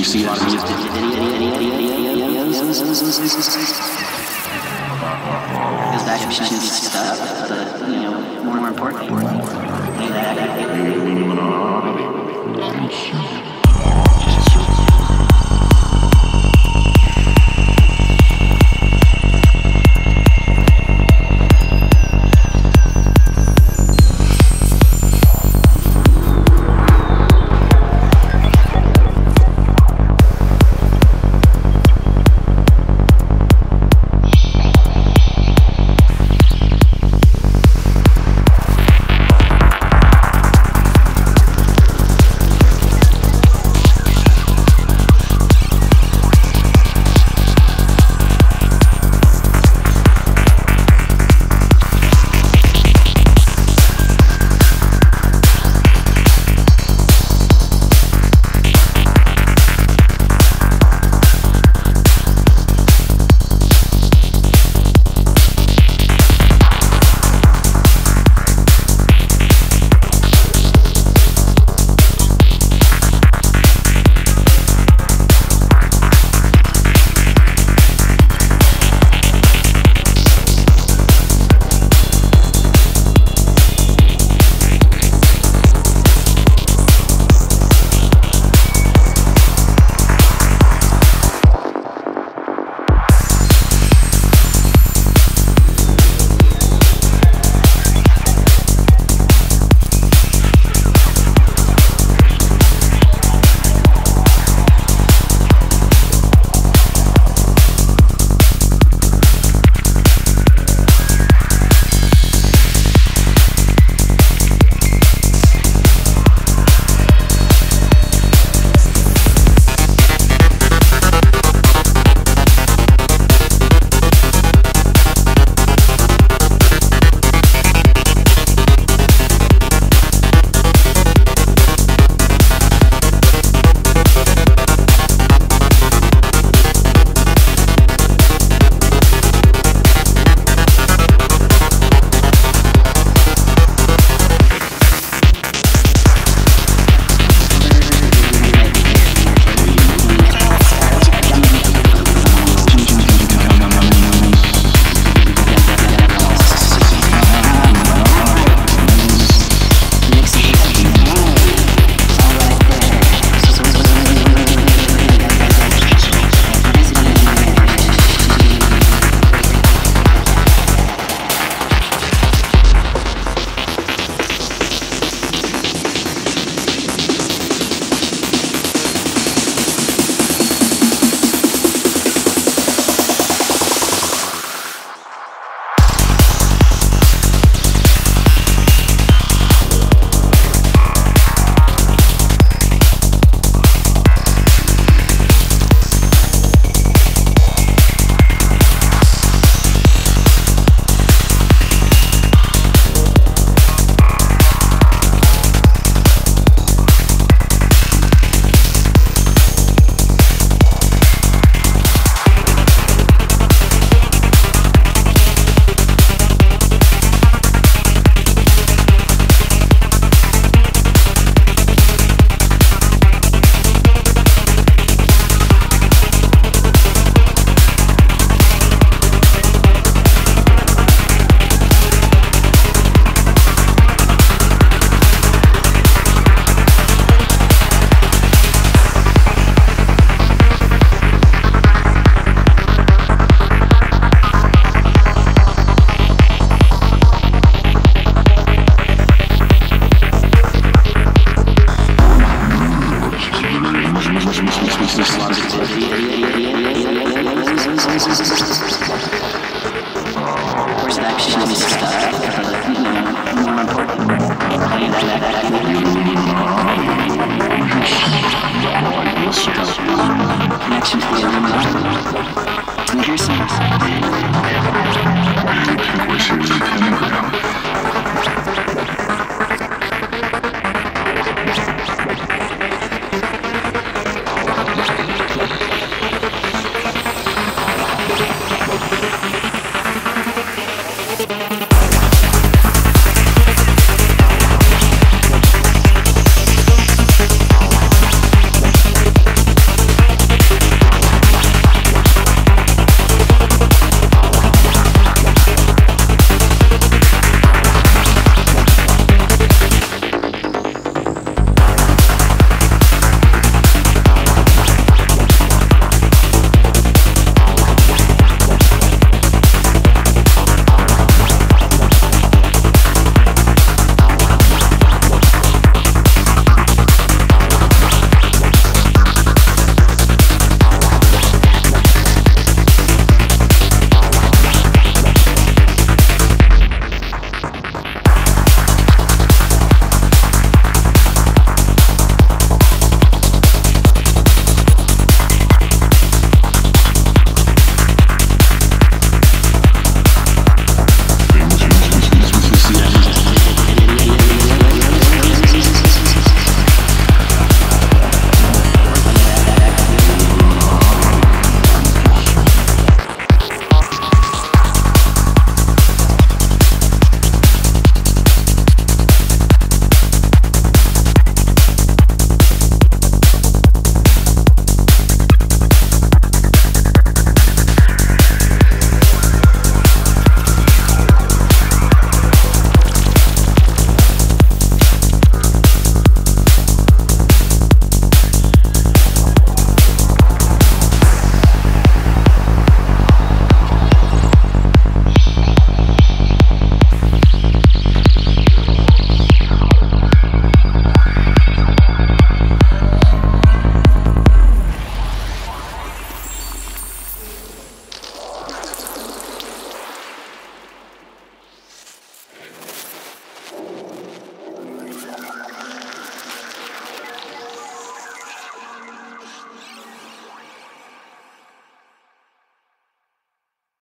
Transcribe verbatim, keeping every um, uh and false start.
we see a lot of music. Because that efficiency stuff, but, you know, more and more important. More important. This is